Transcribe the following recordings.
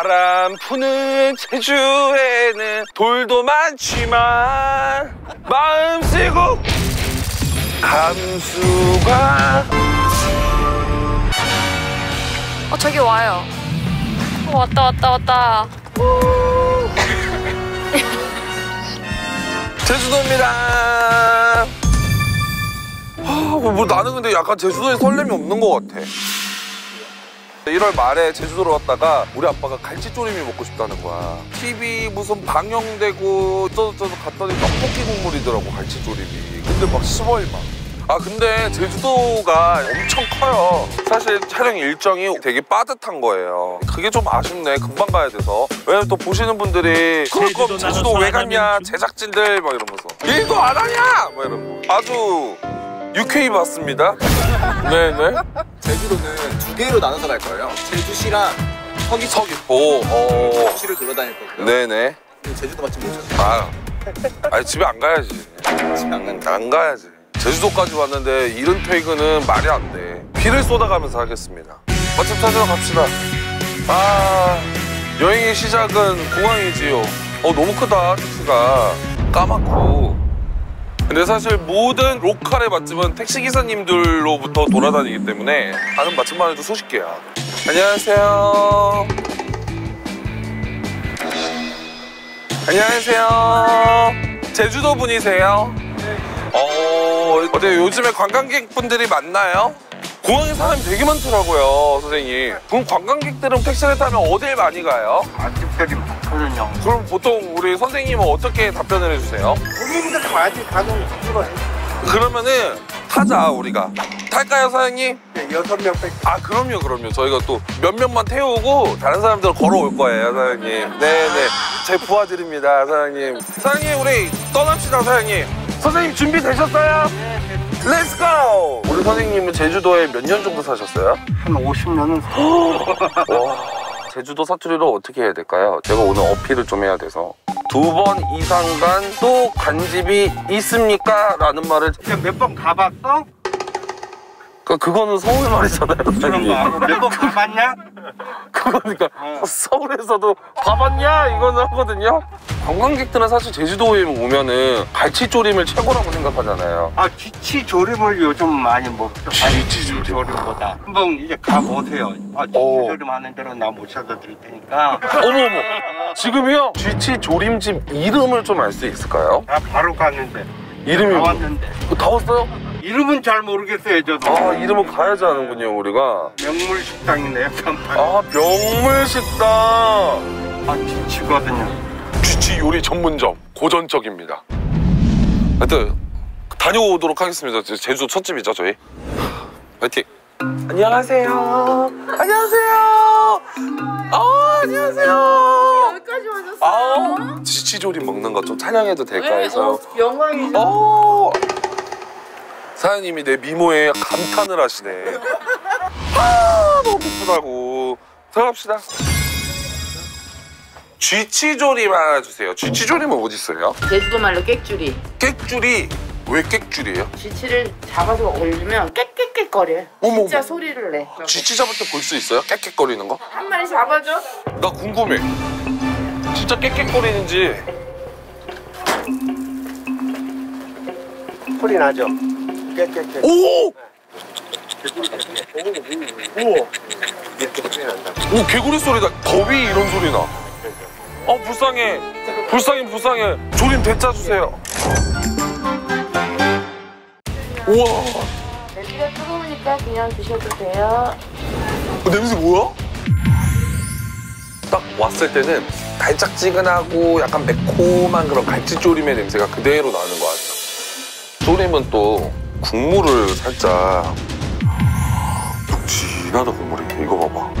바람 푸는 제주에는 돌도 많지만 마음 쓰고 감수가 저기 와요. 왔다. 제주도입니다. 나는 근데 약간 제주도에 설렘이 없는 것 같아. 1월 말에 제주도로 왔다가 우리 아빠가 갈치조림이 먹고 싶다는 거야. TV 무슨 방영되고 저저저저 갔더니 떡볶이 국물이더라고, 갈치조림이. 근데 막 시벌막. 근데 제주도가 엄청 커요. 사실 촬영 일정이 되게 빠듯한 거예요. 그게 좀 아쉽네. 금방 가야 돼서. 왜냐면 또 보시는 분들이 그럴 거면 제주도 왜 갔냐, 제작진들 막 이러면서 일도 안 하냐 막 이러고. 아주 유쾌히 봤습니다. 네네. 제주도는 두 개로 나눠서 갈 거예요. 제주시랑 서귀포. 서귀포시를 돌아다닐 거고요. 네네. 제주도 맛집 못 찾았어요. 아니 집에 안 가야지. 집에 안 가야지. 제주도까지 왔는데 이런 퇴근은 말이 안 돼. 비를 쏟아가면서 하겠습니다. 맛집 찾으러 갑시다. 여행의 시작은 공항이지요. 너무 크다, 택시가. 까맣고. 근데 사실 모든 로컬의 맛집은 택시기사님들로부터 돌아다니기 때문에 아는 맛집만 해도 수십 개야. 안녕하세요. 안녕하세요. 제주도 분이세요? 네. 근데 요즘에 관광객분들이 많나요? 공항에 사람이 되게 많더라고요, 선생님. 그럼 관광객들은 택시를 타면 어딜 많이 가요? 맛집들이 많거든요. 그럼 보통 우리 선생님은 어떻게 답변을 해주세요? 고객님들 많이 가는 거예요. 그러면은 타자, 우리가. 탈까요, 사장님? 네, 6명. 그럼요. 저희가 또 몇 명만 태우고 다른 사람들은 걸어올 거예요, 사장님. 네네. 제 부하들입니다, 사장님. 사장님, 우리 떠납시다, 사장님. 선생님 준비되셨어요? 네. 렛츠 고! 우리 선생님은 제주도에 몇 년 정도 사셨어요? 한 50년은 와, 제주도 사투리로 어떻게 해야 될까요? 제가 오늘 어필을 좀 해야 돼서. 2번 이상 간 또 간집이 있습니까? 라는 말을 몇 번 가봤어? 그거는 서울 말이잖아요. 몇 번 가봤냐? 그거니까 서울에서도 가봤냐? 이거는 하거든요. 관광객들은 사실 제주도에 오면은 갈치조림을 최고라고 생각하잖아요. 쥐치조림을 요즘 많이 먹죠. 쥐치조림보다. 한번 이제 가보세요. 쥐치조림 하는 대로 나 모셔다 드릴 테니까. 어머머. 지금요? 쥐치조림집 이름을 좀 알 수 있을까요? 바로 갔는데. 이름이 다 왔는데. 다 왔어요? 이름은 잘 모르겠어요, 저도. 이름은 가야지 아는군요, 우리가. 명물식당이네요, 간판. 명물식당. 쥐치거든요. 쥐치 요리 전문점, 고전적입니다. 하여튼 다녀오도록 하겠습니다. 제주도 첫 집이죠, 저희. 화이팅. 안녕하세요. 안녕하세요. 여기까지 와줬어요. 쥐치조림 먹는 거 좀 찬양해도 될까 해서. 영광이죠. 사장님이 내 미모에 감탄을 하시네. 너무 예쁘다고. 들어갑시다. 쥐치조림 하나 주세요. 쥐치조림은 어디 있어요? 제주도 말로 꽥쭈리. 꽥쭈리? 왜 꽥쭈리예요? 쥐치를 잡아서 올리면 깨깨깨거려. 진짜 소리를 내. 쥐치 잡을 때 볼 수 있어요? 깨깨거리는 거? 한 마리 잡아줘. 나 궁금해. 진짜 깨깨거리는지. 소리 나죠? 깨깨깨. 오! 오, 개구리 소리다. 거위 이런 소리 나. 불쌍해. 조림 대짜 주세요. 우와. 냄새가 뜨거우니까 그냥 드셔도 돼요. 냄새 뭐야? 딱 왔을 때는 달짝지근하고 약간 매콤한 그런 갈치조림의 냄새가 그대로 나는 것 같아요. 조림은 또 국물을 살짝 진하다, 국물이. 이거 봐봐.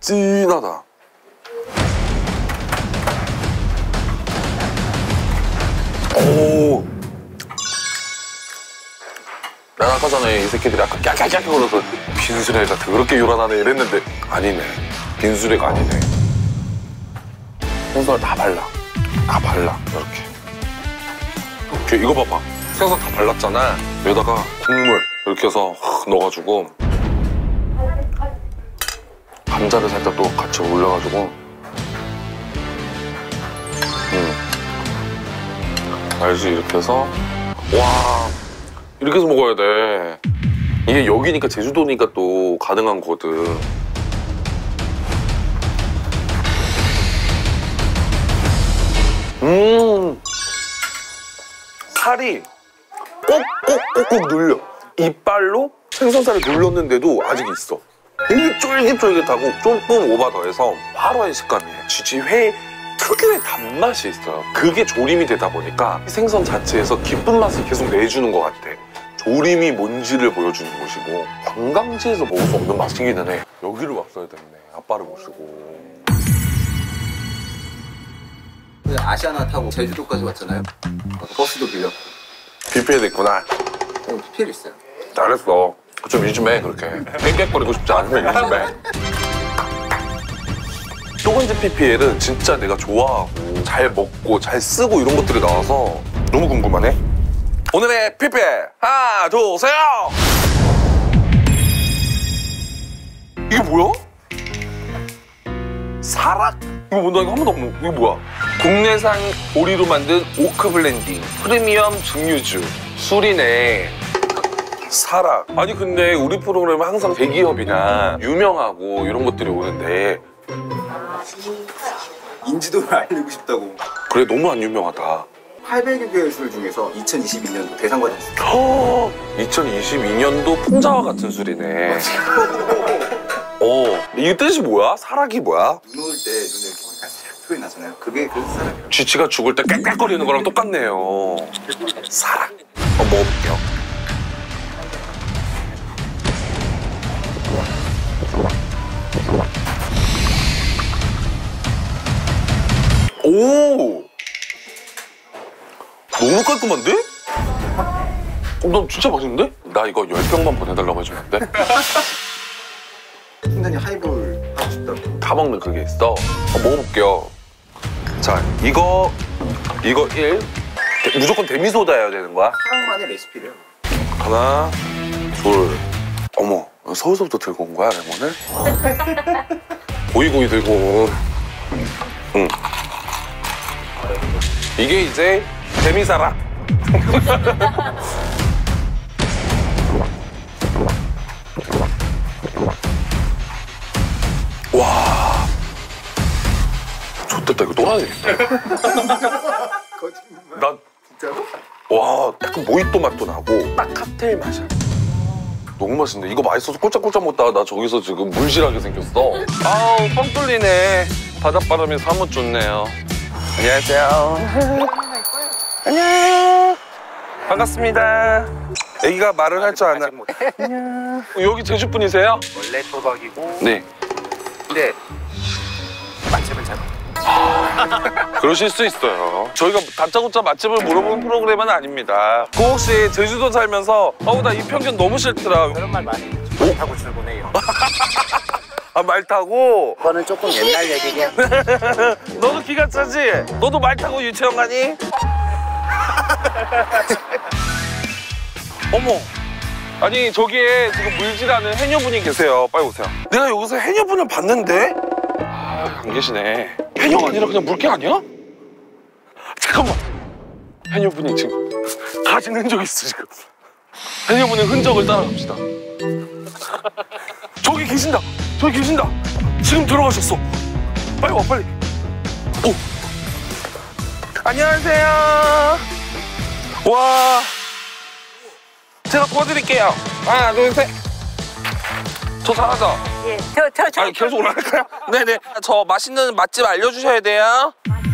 진하다. 난 아까 전에 이 새끼들이 아까 깍깍깍 걸어서 빈수레가 더럽게 요란하네 이랬는데 아니네. 빈수레가 아니네. 생선을 다 발라. 이렇게. 이거 봐봐. 생선 다 발랐잖아. 여기다가 국물 이렇게 해서 넣어가지고 감자를 살짝 또 같이 올려가지고 알지? 이렇게 해서 와 이렇게 해서 먹어야 돼. 이게 여기니까 제주도니까 또 가능한 거거든. 살이 꼭꼭꼭꼭 눌려. 이빨로 생선살을 눌렀는데도 아직 있어. 되게 쫄깃쫄깃하고 조금 오바 더해서 화로의 식감이에요. 지지회 특유의 단맛이 있어요. 그게 조림이 되다 보니까 생선 자체에서 기쁜 맛을 계속 내주는 것 같아. 조림이 뭔지를 보여주는 곳이고 관광지에서 먹을 수 없는 맛이기는 해. 여기를 왔어야 됐네. 아빠를 모시고. 아시아나 타고 제주도까지 왔잖아요. 버스도 빌렸고. BPL 있구나. BPL 있어요. 잘했어. 좀 일 좀 해, 그렇게. 빽빽거리고 싶지 않으면 일 좀 해. 또간집 PPL은 진짜 내가 좋아하고 잘 먹고 잘 쓰고 이런 것들이 나와서 너무 궁금하네. 오늘의 PPL 하나, 둘, 셋! 이게 뭐야? 사락? 이거 뭔데? 이거 한 번도 안 먹어. 이게 뭐야? 국내산 오리로 만든 오크 블렌딩 프리미엄 증류주 술이네. 사락. 아니 근데 우리 프로그램은 항상 대기업이나 유명하고 이런 것들이 오는데 인지도를 알리고 싶다고. 그래, 너무 안 유명하다. 800여 개의 술 중에서 2022년도 대상과 됐어. 2022년도 풍자와 같은 술이네. 이게 뜻이 뭐야? 사락이 뭐야? 눈 올 때 눈에 이렇게 소리 나잖아요. 그게 그 사락이에요. 쥐치가 죽을 때 깍깍거리는 거랑 똑같네요. 사락. 먹어볼게요. 오! 너무 깔끔한데? 난 진짜 맛있는데? 나 이거 10병만 보내달라고 해주면 안 돼? 충전이 하이볼 하고 싶다고. 다 먹는 그게 있어. 먹어볼게요. 자, 이거 1. 무조건 데미소다여야 되는 거야? 사랑만의 레시피래요. 하나, 둘. 어머, 서울서부터 들고 온 거야, 레몬을? 고이고이 들고 온. 응. 이게 이제 데미사락. 와, 좋됐다. 이거 또라이겠다. 난 진짜로? 와, 약간 모히또 맛도 나고 딱 칵테일 맛이야. 너무 맛있는데 이거 맛있어서 꼴짝꼴짝 먹다가 나 저기서 지금 물실하게 생겼어. 아우, 뻥 뚫리네. 바닷바람이 사뭇 좋네요. 안녕하세요. 안녕. 반갑습니다. 애기가 말을 할 줄 아나. 안녕. 여기 제주 분이세요? 원래 또박이고. 네. 근데 맛집은 잘 모르겠어요. 그러실 수 있어요. 저희가 다짜고짜 맛집을 물어보는 프로그램은 아닙니다. 그 혹시 제주도 살면서 나 이 편견 너무 싫더라 그런 말 많이 말 타고 출근해요. 아, 말 타고? 그거는 조금 옛날 얘기긴. 너도 기가 차지? 너도 말 타고 유치원 가니? 어머, 아니 저기에 지금 물질하는 해녀분이 계세요. 빨리 오세요. 내가 여기서 해녀분을 봤는데? 아, 안 계시네. 해녀가 아니라 그냥 물개 아니야? 잠깐만, 해녀분이 지금 가진 흔적이 있어. 지금 해녀분의 흔적을 따라갑시다. 저기 계신다. 저기 계신다. 지금 들어가셨어. 빨리 와, 빨리. 오, 안녕하세요. 와, 제가 도와드릴게요. 하나, 둘, 셋. 저 잘하죠? 예. 아니, 계속 올라갈까요? 네네. 저 맛있는 맛집 알려주셔야 돼요. 맛집?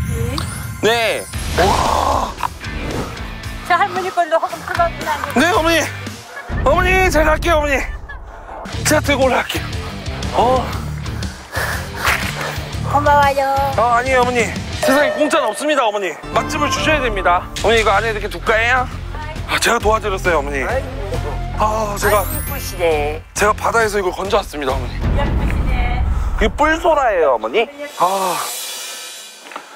네. 와. 저 할머니 걸로 허금 끊어주면 안 돼요? 네, 어머니. 어머니, 제가 할게요, 어머니. 제가 들고 올라갈게요. 고마워요. 아니에요, 어머니. 세상에 공짜는 없습니다, 어머니. 맛집을 주셔야 됩니다. 어머니, 이거 안에 이렇게 둘까요? 제가 도와드렸어요, 어머니. 제가 바다에서 이걸 건져왔습니다, 어머니. 예쁘시네. 이게 뿔소라예요, 어머니. 아,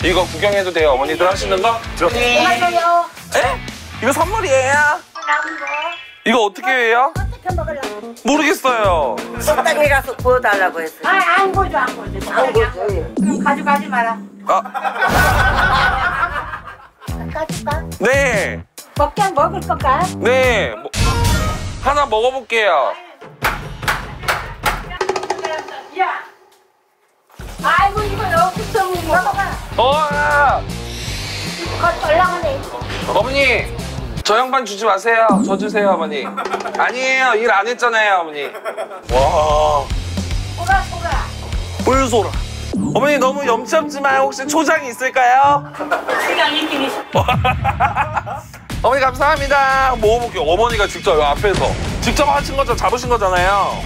이거 구경해도 돼요, 어머니들 하시는 거? 들어가세요. 에? 이거 선물이에요. 이거 어떻게 해요? 시켜 먹으려고. 모르겠어요. 식당에 가서 구워달라고 했어요. 아, 안 구워줘, 안 구워줘. 안 구워줘. 그럼 가져가지 마라. 아. 가져가? 네. 먹게 먹을 건가? 네. 뭐, 하나 먹어볼게요. 야. 아이고, 이거 너무 썩은 거. 먹어봐. 이거 얼랑하네. 어머니. 저 양반 주지 마세요. 저 주세요, 어머니. 아니에요. 일 안 했잖아요, 어머니. 와. 소라, 소라. 물 소라. 어머니 너무 염치없지 마요. 혹시 초장이 있을까요? 초장 있긴 있어. 어머니 감사합니다. 먹어볼게요. 어머니가 직접 여기 앞에서. 직접 하신 거죠? 잡으신 거잖아요.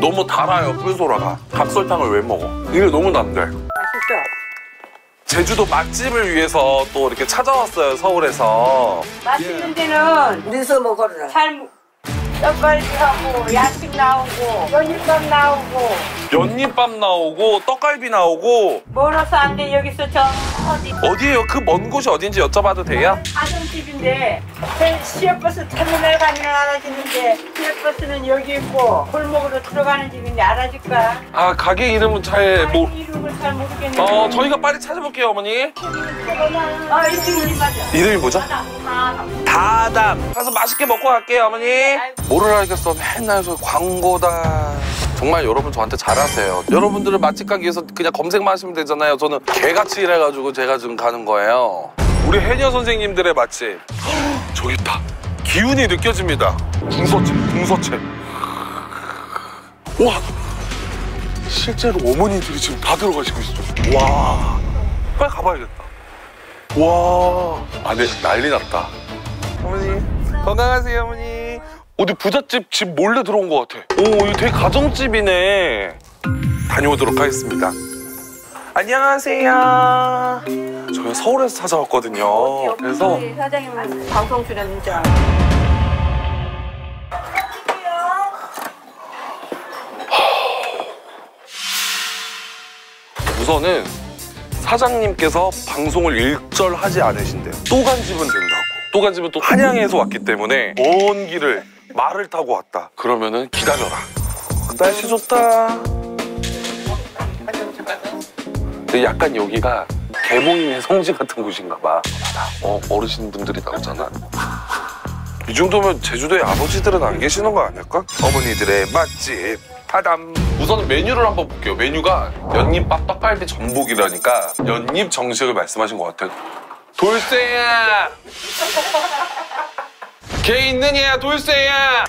너무 달아요, 뿔소라가. 각설탕을 왜 먹어? 이게 너무 난데. 맛있어. 제주도 맛집을 위해서 또 이렇게 찾아왔어요, 서울에서. 맛있는 데는 넣어서 먹어라. 떡갈비하고 야식 나오고 연잎밥 나오고 떡갈비 나오고. 멀어서 안 돼. 여기서 저 어디 어디예요? 그 먼 곳이 어딘지 여쭤봐도 돼요? 아동집인데 시외버스 터미널 가면 알아지는데 시외버스는 여기 있고 골목으로 들어가는 집인데 알아질까? 아 가게 이름은 잘 뭐 이름을 잘 모르겠네요. 저희가 빨리 찾아볼게요, 어머니. 이 친구님 맞아. 이름이 뭐죠? 다담. 다담. 가서 맛있게 먹고 갈게요, 어머니. 네, 뭐를 알겠어. 맨날 저 광고다. 정말 여러분 저한테 잘하세요. 여러분들은 맛집 가기 위해서 그냥 검색만 하시면 되잖아요. 저는 개같이 일해가지고 제가 지금 가는 거예요. 우리 해녀 선생님들의 맛집. 저기 있다. 기운이 느껴집니다. 궁서채. 와, 실제로 어머니들이 지금 다 들어가시고 있어. 와, 빨리 가봐야겠다. 와, 안에 난리 났다. 어머니, 건강하세요, 어머니. 어디 부잣집 집 몰래 들어온 것 같아. 오, 이거 되게 가정집이네. 다녀오도록 하겠습니다. 안녕하세요. 저는 서울에서 찾아왔거든요. 그래서 사장님 방송 출연인 줄 알고. 우선은 사장님께서 방송을 일절 하지 않으신대요. 또간집은 된다고. 또간집은 또 한양에서 왔기 때문에 먼 길을 말을 타고 왔다. 그러면은 기다려라. 날씨 좋다. 근데 약간 여기가 개봉인의 성지 같은 곳인가 봐. 어르신분들이 나오잖아. 이 정도면 제주도의 아버지들은 안 계시는 거 아닐까? 어머니들의 맛집 다담. 우선 메뉴를 한번 볼게요. 메뉴가 연잎밥 떡갈비 전복이라니까 연잎 정식을 말씀하신 것 같아요. 돌쇠야! 개 있느냐, 돌쇠야!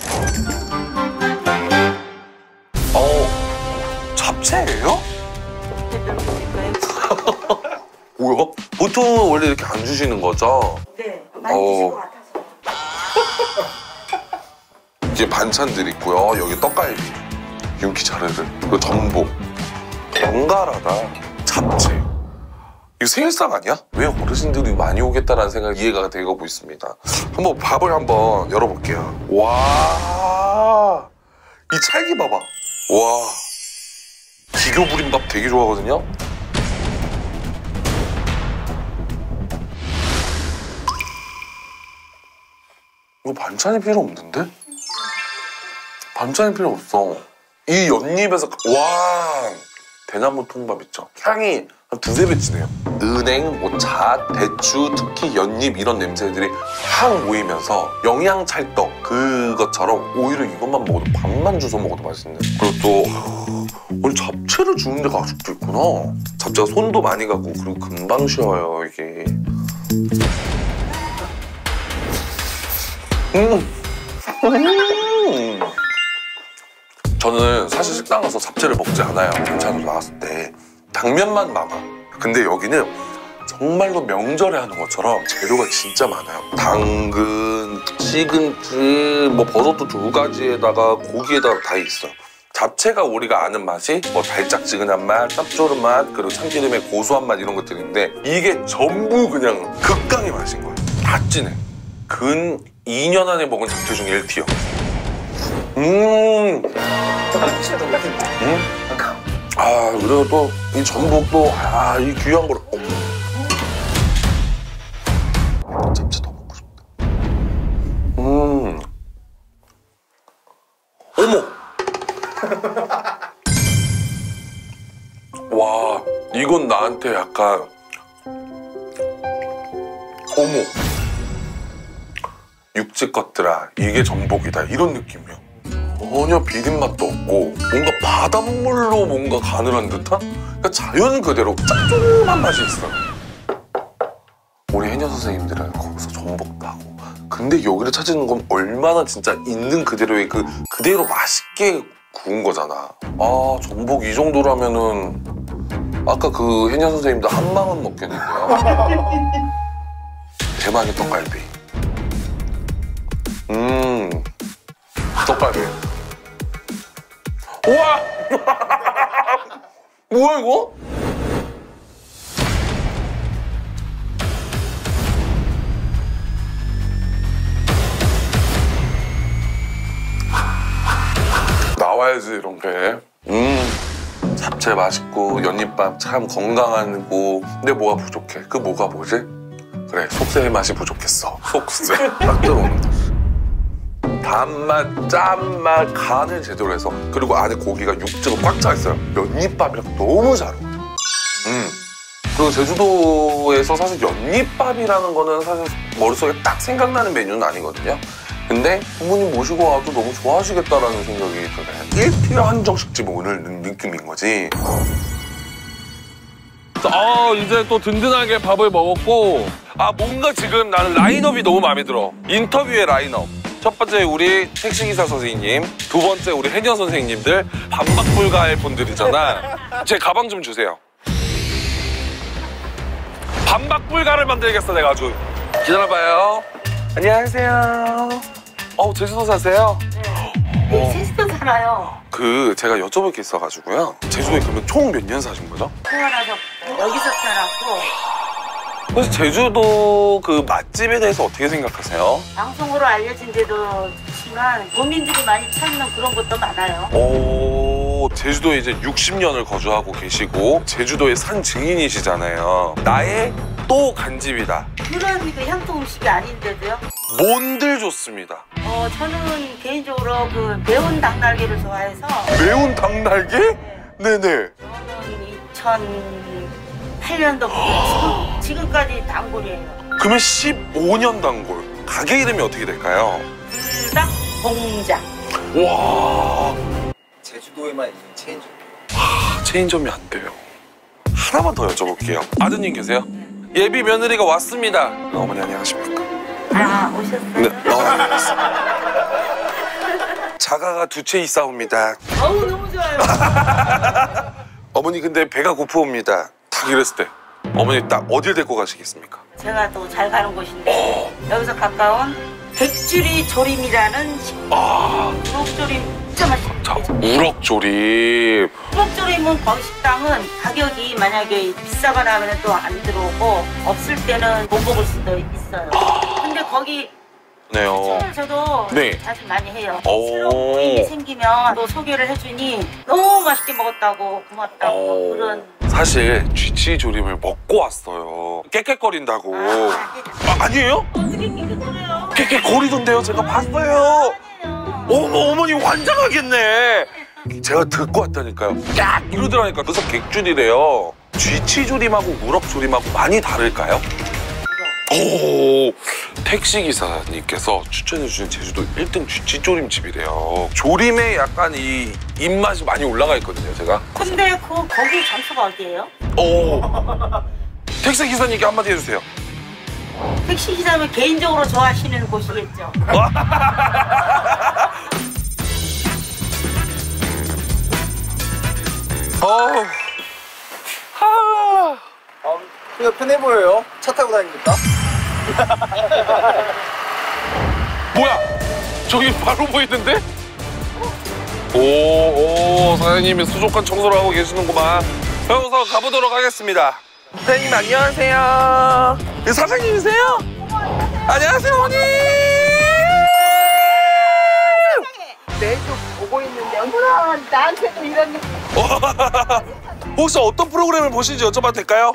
잡채예요? 뭐야? 보통은 원래 이렇게 안 주시는 거죠? 네, 많이 주실 것 같아서. 이게 반찬들 있고요. 여기 떡갈비, 윤기차르르, 그리고 전복, 번갈아다, 잡채. 이거 생일상 아니야? 왜 어르신들이 많이 오겠다라는 생각이 이해가 되고 있습니다. 한번 밥을 한번 열어볼게요. 와, 이 찰기 봐봐. 와, 기교 부린 밥 되게 좋아하거든요. 이거 반찬이 필요 없는데? 반찬이 필요 없어. 이 연잎에서 와, 대나무 통밥 있죠? 향이 한 두세 배 치네요. 은행, 뭐 잣, 대추, 특히 연잎 이런 냄새들이 확 모이면서 영양찰떡 그것처럼 오히려 이것만 먹어도 밥만 주워 먹어도 맛있네. 그리고 또 오늘 잡채를 주는 데가 아직도 있구나. 잡채가 손도 많이 가고 그리고 금방 쉬어요 이게. 저는 사실 식당 가서 잡채를 먹지 않아요. 반찬으로 나왔을 때 당면만 남아. 근데 여기는 정말로 명절에 하는 것처럼 재료가 진짜 많아요. 당근, 시금치, 뭐 버섯도 두 가지에다가 고기에다가 다 있어. 잡채가 우리가 아는 맛이 뭐 달짝지근한 맛, 쌉조름 맛, 그리고 참기름의 고소한 맛 이런 것들인데 이게 전부 그냥 극강의 맛인 거예요. 다 진해. 근 2년 안에 먹은 잡채 중에 1티어. 아, 그리고 또 이 전복도 아, 이 귀한 걸. 와, 이건 나한테 약간 어머 육즙 같더라, 이게 전복이다 이런 느낌이야. 전혀 비린맛도 없고 뭔가 바닷물로 뭔가 가늘한 듯한? 그러니까 자연 그대로 짭조름한 맛이 있어. 우리 해녀 선생님들은 거기서 전복도 하고, 근데 여기를 찾는 건 얼마나 진짜 있는 그대로의 그대로 맛있게 구운 거잖아. 아, 전복 이 정도라면은 아까 그 해녀 선생님도 한 방은 먹겠는데요. 대만의 떡갈비. 떡갈비. 우와! 뭐야 이거? 나와야지 이런 게. 잡채 맛있고 연잎밥 참 건강하고, 근데 뭐가 부족해? 그 뭐가 뭐지? 그래, 속세의 맛이 부족했어. 속세 딱 들어오는. 단맛, 짠맛, 간을 제대로 해서, 그리고 안에 고기가 육즙이 꽉 차 있어요. 연잎밥이랑 너무 잘 어울려. 그리고 제주도에서 사실 연잎밥이라는 거는 사실 머릿속에 딱 생각나는 메뉴는 아니거든요. 근데 부모님 모시고 와도 너무 좋아하시겠다라는 생각이 드네. 1필 한정식집 오늘 느낌인 거지. 아, 이제 또 든든하게 밥을 먹었고, 아, 뭔가 지금 나는 라인업이 너무 마음에 들어. 인터뷰의 라인업. 첫 번째 우리 택시기사 선생님, 두 번째 우리 해녀 선생님들, 반박불가할 분들이잖아. 제 가방 좀 주세요. 반박불가를 만들겠어 내가 아주. 기다려봐요. 안녕하세요. 제주도 사세요? 네, 제주도 살아요. 제가 여쭤볼 게 있어가지고요. 제주도에 그러면 총 몇 년 사신 거죠? 태어나서 여기서 태어났고. 그래서 제주도 그 맛집에 대해서 어떻게 생각하세요? 방송으로 알려진 데도 있지만 도민들이 많이 찾는 그런 것도 많아요. 오, 제주도에 이제 60년을 거주하고 계시고 제주도의 산 증인이시잖아요. 나의 또 간집이다. 그런 그 향토 음식이 아닌데도요? 뭔들 좋습니다. 저는 개인적으로 그 매운 닭날개를 좋아해서. 매운 닭날개? 네. 네네. 저는 2008년도부터 지금까지 단골이에요. 그러면 15년 단골. 가게 이름이 어떻게 될까요? 불닭 공장. 와, 제주도에만 있는 체인점. 와, 체인점이 안 돼요. 하나만 더 여쭤볼게요. 아드님 계세요? 예비 며느리가 왔습니다. 어머니 안녕하십니까? 아, 오셨어요? 네, 왔어요. 자가가 두채 있사옵니다. 어우, 너무 좋아요. 어머니 근데 배가 고프옵니다. 이랬을 때 어머니 딱 어딜 데리고 가시겠습니까? 제가 또 잘 가는 곳인데 여기서 가까운 백주리 조림이라는 식품. 우럭조림 진짜 맛있어요. 우럭조림. 우럭조림은 거기 식당은 가격이 만약에 비싸거나 하면 또 안 들어오고 없을 때는 못 먹을 수도 있어요. 근데 거기 저도 네. 자주 많이 해요. 새로운 부인이 생기면 또 소개를 해주니 너무 맛있게 먹었다고 고맙다고 그런. 사실 쥐치조림을 먹고 왔어요. 깨끗거린다고. 아니에요? 어떻게 깨끗거려요? 깨끗거리던데요. 제가 봤어요. 아니에요. 어머니 환장하겠네. 제가 듣고 왔다니까요. 깍 이러더라니까. 그래서 객줄이래요. 쥐치조림하고 우럭조림하고 많이 다를까요? 오, 택시기사님께서 추천해주신 제주도 1등 쥐치조림집이래요. 조림에 약간 이 입맛이 많이 올라가 있거든요, 제가. 근데 거기 장소가 어디예요? 오, 택시기사님께 한마디 해주세요. 택시기사님은 개인적으로 좋아하시는 곳이겠죠. 편해 보여요. 차 타고 다닙니까? 뭐야? 저기 바로 보이던데? 오, 사장님이 수족관 청소를 하고 계시는구만. 여기서 가보도록 하겠습니다. 사장님 안녕하세요. 사장님이세요? 안녕하세요, 어머니. 매주 보고 있는데 어머나 나한테도 이런. 혹시 어떤 프로그램을 보시는지 여쭤봐도 될까요?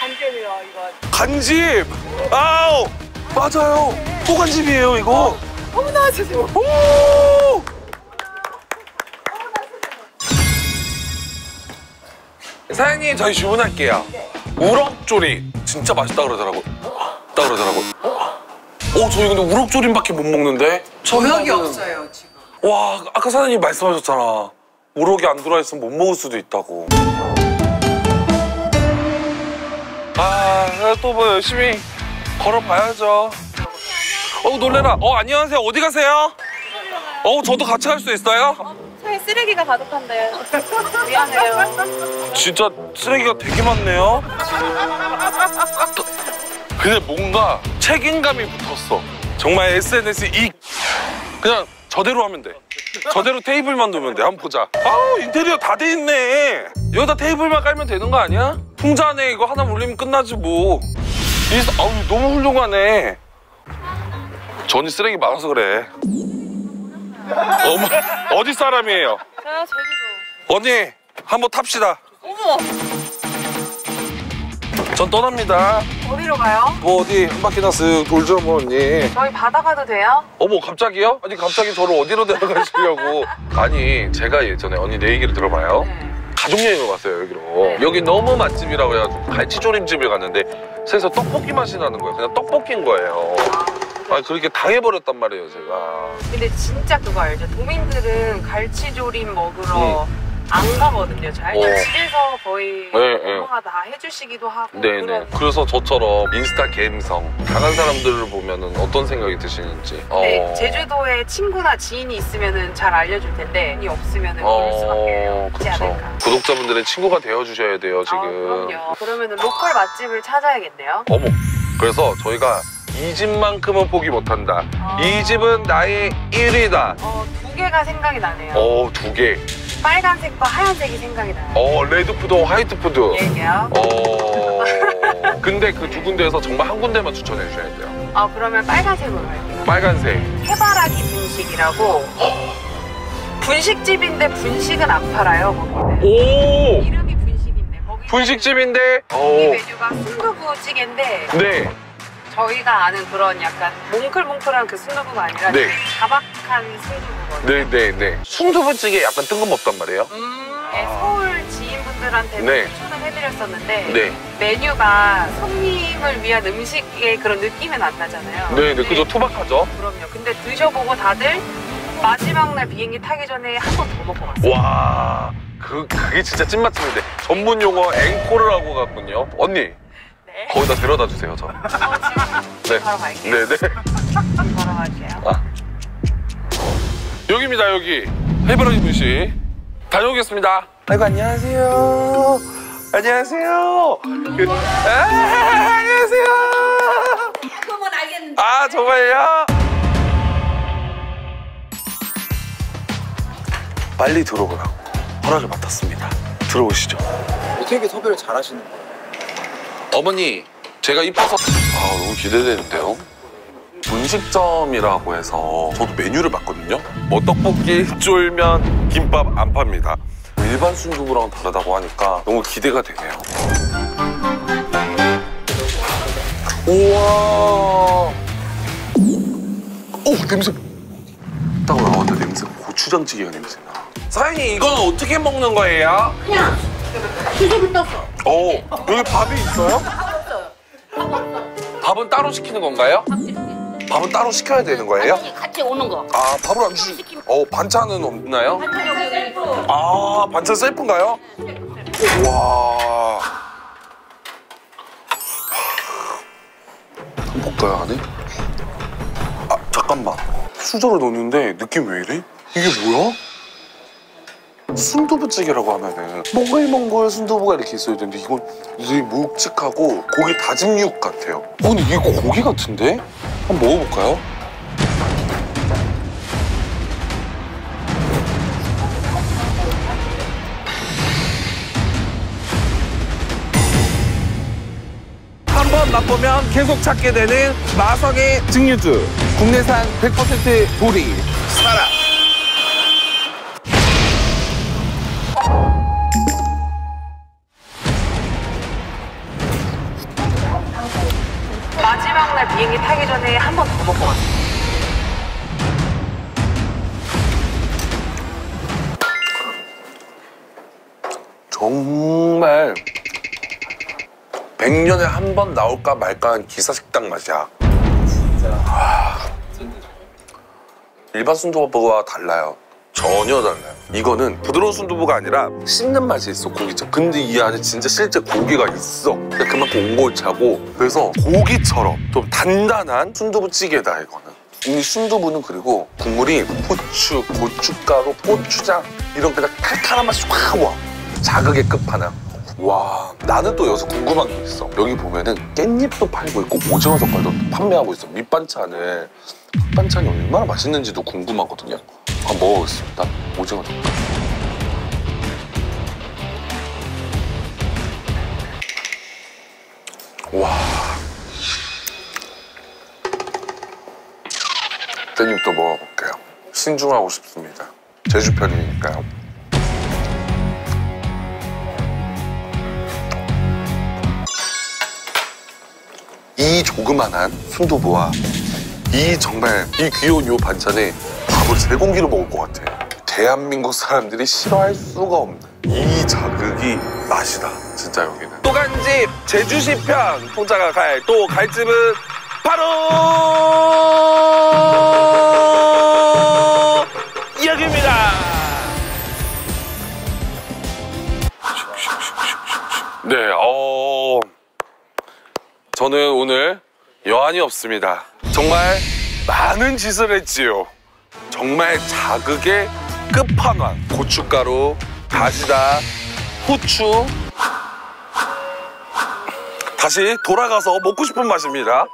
간집이요, 이거. 간집! 아우! 맞아요! 또 간집이에요, 이거! 어머나, 세상에! 어머나, 세상에! 사장님, 저희 주문할게요. 네. 우럭조림 진짜 맛있다 그러더라고요. 저희 근데 우럭조림밖에 못 먹는데? 우럭이 없어요, 지금. 와, 아까 사장님 말씀하셨잖아. 우럭이 안 들어있으면 못 먹을 수도 있다고. 아, 또 뭐 열심히 걸어봐야죠. 어우, 놀래라. 안녕하세요. 어디 가세요? 어우, 저도 같이 갈 수 있어요? 차에 쓰레기가 가득한데. 미안해요. 진짜 쓰레기가 되게 많네요. 근데 뭔가 책임감이 붙었어. 정말 SNS 그냥 저대로 하면 돼. 저대로 테이블만 놓으면 돼. 한번 보자. 아우, 인테리어 다 돼 있네. 여기다 테이블만 깔면 되는 거 아니야? 풍자 안에 이거 하나 올리면 끝나지 뭐. 아우, 너무 훌륭하네. 전이 쓰레기 많아서 그래. 어머, 어디 사람이에요? 저요, 제주도. 언니, 한번 탑시다. 어머. 전 떠납니다. 어디로 가요? 뭐 어디 한 바퀴나 쓱 돌죠 뭐 언니. 저희 바다 가도 돼요? 어머, 갑자기요? 아니 갑자기 저를 어디로 데려가시려고. 아니 제가 예전에 언니 내 얘기를 들어봐요. 네. 가족여행을 갔어요 여기로. 네. 여기 너무 맛집이라고 해가지고 갈치조림집을 갔는데 새서 떡볶이 맛이 나는 거예요. 그냥 떡볶이인 거예요. 아, 그렇게 당해버렸단 말이에요 제가. 근데 진짜 그거 알죠? 도민들은 갈치조림 먹으러 안 가거든요. 잘 집에서 거의 엄마가 다 해주시기도 하고. 네네. 그래서 저처럼 인스타 갬성 강한 사람들을 보면은 어떤 생각이 드시는지. 네, 제주도에 친구나 지인이 있으면은 잘 알려줄 텐데 이 없으면은 모를 수밖에 없지 않을까. 구독자분들의 친구가 되어주셔야 돼요 지금. 그럼요. 그러면은 로컬 맛집을 찾아야겠네요. 어머. 그래서 저희가 이 집만큼은 포기 못한다. 이 집은 나의 1위다. 두 개가 생각이 나네요. 두 개. 빨간색과 하얀색이 생각이 나요. 레드푸드, 화이트푸드. 얘기요? 근데 그 두 군데에서 정말 한 군데만 추천해 주셔야 돼요. 그러면 빨간색으로 할게요. 빨간색. 해바라기 분식이라고. 분식집인데 분식은 안 팔아요, 거기는. 오! 이름이 분식인데. 거기 분식집인데? 거기 메뉴가 순두부찌개인데. 네. 저희가 아는 그런 약간 몽클몽클한 그 순두부가 아니라 자박한 순두부거든요. 네네네. 순두부찌개 약간 뜬금없단 말이에요? 네, 서울 지인분들한테 추천을 해드렸었는데 메뉴가 손님을 위한 음식의 그런 느낌은 안 나잖아요. 네네, 그죠. 투박하죠. 그럼요. 근데 드셔보고 다들 마지막 날 비행기 타기 전에 한 번 더 먹고 갔어요. 와, 그게 진짜 찐맛집인데 전문 용어 앵콜이라고 갔군요. 언니. 거기다 데려다 주세요, 저. 지금 바로 갈게요. 네네. 바로 갈게요. 여기입니다, 여기. 해바라기 분식. 다녀오겠습니다. 아이고, 안녕하세요. 안녕하세요. 안녕하세요. 그건 알겠는데. 정말요? 빨리 들어오라고 허락을 받았습니다. 들어오시죠. 어떻게 섭외를 잘 하시는 거예요? 어머니, 제가 이뻐서. 너무 기대되는데요. 분식점이라고 해서 저도 메뉴를 봤거든요. 뭐 떡볶이, 쫄면, 김밥 안 팝니다. 일반 순두부랑 다르다고 하니까 너무 기대가 되네요. 우와. 냄새. 딱 나왔는데 냄새. 고추장찌개가 냄새나. 사장님, 이건 어떻게 먹는 거예요? 그냥. 기름을 떴어. 여기 밥이 있어요? 밥은 따로 시키는 건가요? 밥은 따로 시켜야 되는 거예요? 같이 오는 거. 밥을 안 주시. 반찬은 없나요? 반찬 셀프. 반찬 셀프인가요? 와. 먹어야 하네. 잠깐만. 수저를 넣었는데 느낌 왜 이래? 이게 뭐야? 순두부찌개라고 하면은 몽글몽글 순두부가 이렇게 있어야 되는데 이건 되게 묵직하고 고기 다짐육 같아요. 근데 이게 고기 같은데? 한번 먹어볼까요? 한 번 맛보면 계속 찾게 되는 마성의 증류주. 국내산 100% 도리. 사라. 마지막 날 비행기 타기 전에 한 번 더 먹고 왔어요. 저 정말 100년에 한 번 나올까 말까 한 기사식당 맛이야. 진짜. 일반 순두부와 달라요. 전혀 달라요. 이거는 부드러운 순두부가 아니라 씹는 맛이 있어, 고기처럼. 근데 이 안에 진짜 실제 고기가 있어. 그만큼 온골차고. 그래서 고기처럼 좀 단단한 순두부찌개다, 이거는. 이 순두부는 그리고 국물이 후추, 고춧가루, 고추장 이런 그냥 칼칼한 맛이 확 와. 자극의 끝판왕. 와, 나는 또 여기서 궁금한 게 있어. 여기 보면은 깻잎도 팔고 있고 오징어 젓갈도 판매하고 있어. 밑반찬을. 밑반찬이 얼마나 맛있는지도 궁금하거든요. 한번 먹어보겠습니다. 오징어 젓갈. 와. 깻잎도 먹어볼게요. 신중하고 싶습니다. 제주 편이니까요. 이 조그만한 순두부와 이 정말 이 귀여운 요 반찬에 밥을 세 공기로 먹을 것 같아요. 대한민국 사람들이 싫어할 수가 없는 이 자극이 맛이다, 진짜 여기는. 또간집 제주시 편 풍자가 갈 또 갈집은 바로 여기입니다. 네, 저는 오늘 여한이 없습니다. 정말 많은 짓을 했지요. 정말 자극의 끝판왕. 고춧가루, 다시다, 후추. 다시 돌아가서 먹고 싶은 맛입니다.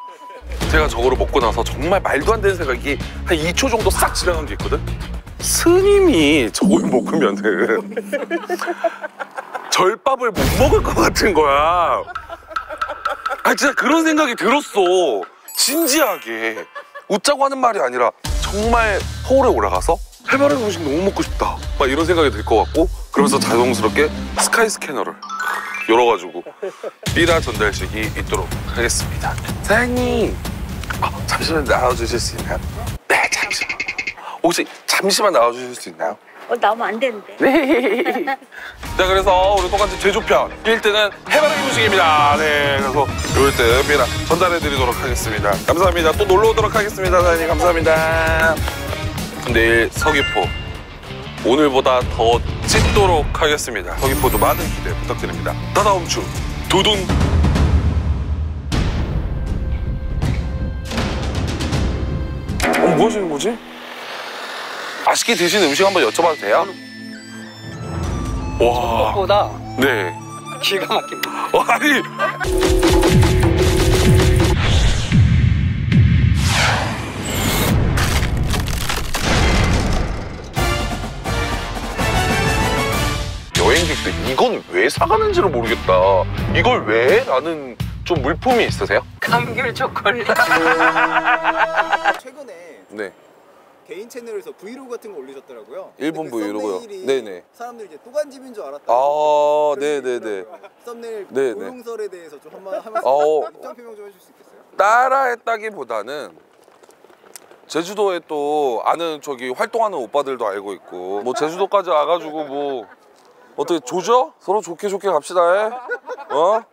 제가 저거로 먹고 나서 정말 말도 안 되는 생각이 한 2초 정도 싹 지나간 게 있거든? 스님이 저걸 먹으면은 절밥을 못 먹을 것 같은 거야. 아, 진짜 그런 생각이 들었어. 진지하게. 웃자고 하는 말이 아니라 정말 서울에 올라가서 해바라기 음식 너무 먹고 싶다 막 이런 생각이 들 것 같고, 그러면서 자동스럽게 스카이 스캐너를 열어가지고 삐라 전달식이 있도록 하겠습니다. 사장님, 잠시만 나와주실 수 있나요? 네, 잠시만. 혹시 잠시만 나와주실 수 있나요? 나오면 안 되는데. 네. 자, 그래서 우리 똑같이 제조편 1등은 해바라기 음식입니다. 네, 그래서 요일 때 삐라 전달해드리도록 하겠습니다. 감사합니다. 또 놀러 오도록 하겠습니다. 사장님, 감사합니다. 내일 서귀포 오늘보다 더 찢도록 하겠습니다. 서귀포도 많은 기대 부탁드립니다. 다다음 주 두둥. 뭐 하시는 거지? 맛있게 드신 음식 한번 여쭤봐도 돼요? 와. 생각보다. 네. 기가 막힙니다. 아니. 여행객들 이건 왜 사가는지를 모르겠다. 이걸 왜? 라는 좀 물품이 있으세요? 감귤 초콜릿. 최근에. 네. 개인 채널에서 브이로그 같은 거 올리셨더라고요. 일본 브이로그요? 네네. 사람들이 이제 또간집인 줄 알았다고. 아, 네네네. 썸네일 고용설에 대해서 좀 한번 하면서 입장 표명 좀 해줄 수 있겠어요? 따라했다기보다는 제주도에 또 아는 저기 활동하는 오빠들도 알고 있고 뭐 제주도까지 와가지고 뭐 어떻게 조져? 서로 좋게 갑시다. 해. 어?